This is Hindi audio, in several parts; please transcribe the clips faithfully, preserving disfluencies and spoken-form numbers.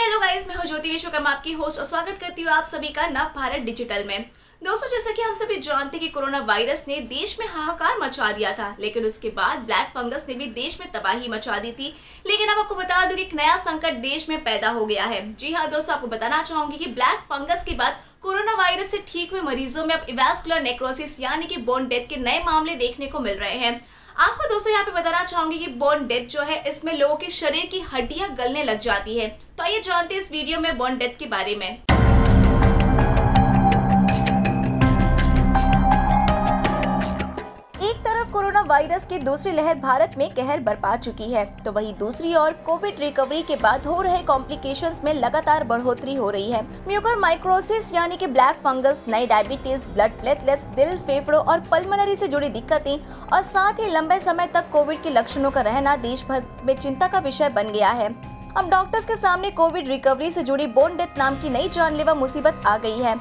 हेलो गाइस, मैं हूं ज्योति विश्वकर्मा, आपकी होस्ट, और स्वागत करती हूं आप सभी का नव भारत डिजिटल में। दोस्तों, जैसा कि हम सभी जानते हैं कि कोरोना वायरस ने देश में हाहाकार मचा दिया था, लेकिन उसके बाद ब्लैक फंगस ने भी देश में तबाही मचा दी थी। लेकिन अब आपको बता दूं कि एक नया संकट देश में पैदा हो गया है। जी हाँ दोस्तों, आपको बताना चाहूंगी कि ब्लैक फंगस के बाद कोरोना वायरस से ठीक हुए मरीजों में अब अवैस्कुलर नेक्रोसिस यानी कि बोन डेथ के नए मामले देखने को मिल रहे हैं। आपको दोस्तों यहाँ पे बताना चाहूंगी कि बोन डेथ जो है, इसमें लोगों के शरीर की हड्डियां गलने लग जाती है। तो आइए जानते हैं इस वीडियो में बोन डेथ के बारे में। एक तरफ कोरोना वायरस की दूसरी लहर भारत में कहर बरपा चुकी है, तो वहीं दूसरी ओर कोविड रिकवरी के बाद हो रहे कॉम्प्लिकेशंस में लगातार बढ़ोतरी हो रही है। म्यूकर माइक्रोसिस यानी कि ब्लैक फंगस, नए डायबिटीज, ब्लड प्लेटलेट्स, दिल, फेफड़ों और पल्मोनरी से जुड़ी दिक्कतें और साथ ही लंबे समय तक कोविड के लक्षणों का रहना देश भर में चिंता का विषय बन गया है। अब डॉक्टर्स के सामने कोविड रिकवरी से जुड़ी बोन डेथ नाम की नई जानलेवा मुसीबत आ गई है।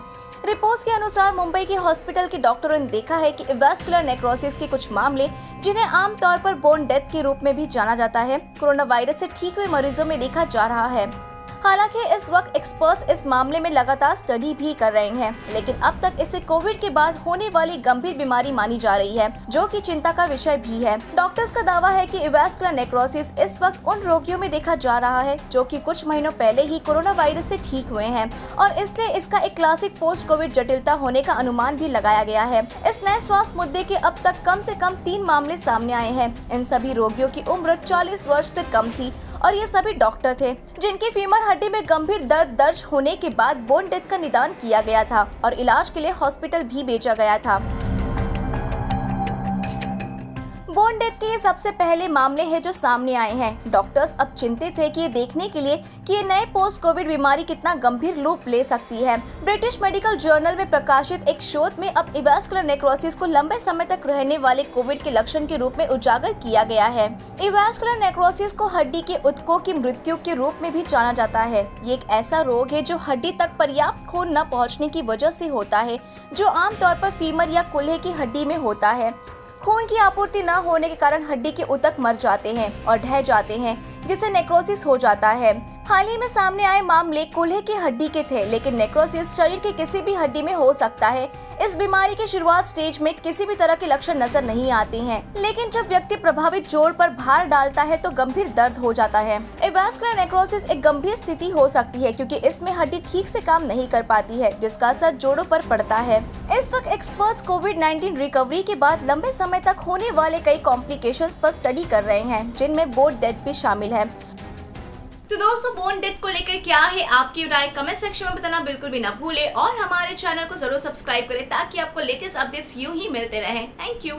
रिपोर्ट्स के अनुसार मुंबई के हॉस्पिटल के डॉक्टरों ने देखा है कि वैस्कुलर नेक्रोसिस के कुछ मामले, जिन्हें आमतौर पर बोन डेथ के रूप में भी जाना जाता है, कोरोना वायरस से ठीक हुए मरीजों में देखा जा रहा है। हालांकि इस वक्त एक्सपर्ट्स इस मामले में लगातार स्टडी भी कर रहे हैं, लेकिन अब तक इसे कोविड के बाद होने वाली गंभीर बीमारी मानी जा रही है, जो कि चिंता का विषय भी है। डॉक्टर्स का दावा है कि अवैस्कुलर नेक्रोसिस इस वक्त उन रोगियों में देखा जा रहा है जो कि कुछ महीनों पहले ही कोरोना वायरस से ठीक हुए हैं, और इसलिए इसका एक क्लासिक पोस्ट कोविड जटिलता होने का अनुमान भी लगाया गया है। इस नए स्वास्थ्य मुद्दे के अब तक कम से कम तीन मामले सामने आए हैं। इन सभी रोगियों की उम्र चालीस वर्ष से कम थी और ये सभी डॉक्टर थे, जिनकी फीमर हड्डी में गंभीर दर्द दर्ज होने के बाद बोन डेथ का निदान किया गया था और इलाज के लिए हॉस्पिटल भी भेजा गया था। बोन डेथ के ये सबसे पहले मामले हैं जो सामने आए हैं। डॉक्टर्स अब चिंतित थे कि ये देखने के लिए कि ये नए पोस्ट कोविड बीमारी कितना गंभीर रूप ले सकती है। ब्रिटिश मेडिकल जर्नल में प्रकाशित एक शोध में अब अवैस्कुलर नेक्रोसिस को लंबे समय तक रहने वाले कोविड के लक्षण के रूप में उजागर किया गया है। अवैस्कुलर नेक्रोसिस को हड्डी के ऊतकों की मृत्यु के रूप में भी जाना जाता है। ये एक ऐसा रोग है जो हड्डी तक पर्याप्त खून न पहुँचने की वजह से होता है, जो आमतौर पर फीमर या कुल्हे की हड्डी में होता है। खून की आपूर्ति न होने के कारण हड्डी के ऊतक मर जाते हैं और ढह जाते हैं, जिससे नेक्रोसिस हो जाता है। हाल ही में सामने आए मामले कुल्हे की हड्डी के थे, लेकिन नेक्रोसिस शरीर के किसी भी हड्डी में हो सकता है। इस बीमारी के शुरुआत स्टेज में किसी भी तरह के लक्षण नजर नहीं आते हैं, लेकिन जब व्यक्ति प्रभावित जोड़ पर भार डालता है तो गंभीर दर्द हो जाता है। अवैस्कुलर नेक्रोसिस एक गंभीर स्थिति हो सकती है, क्योंकि इसमें हड्डी ठीक से काम नहीं कर पाती है, जिसका असर जोड़ों पर पड़ता है। इस वक्त एक्सपर्ट्स कोविड नाइन्टीन रिकवरी के बाद लंबे समय तक होने वाले कई कॉम्प्लिकेशंस पर स्टडी कर रहे हैं, जिनमें बोन डेथ भी शामिल है। तो दोस्तों, बोन डेथ को लेकर क्या है आपकी राय, कमेंट सेक्शन में बताना बिल्कुल भी ना भूले और हमारे चैनल को जरूर सब्सक्राइब करें ताकि आपको लेटेस्ट अपडेट्स यूं ही मिलते रहें। Thank you.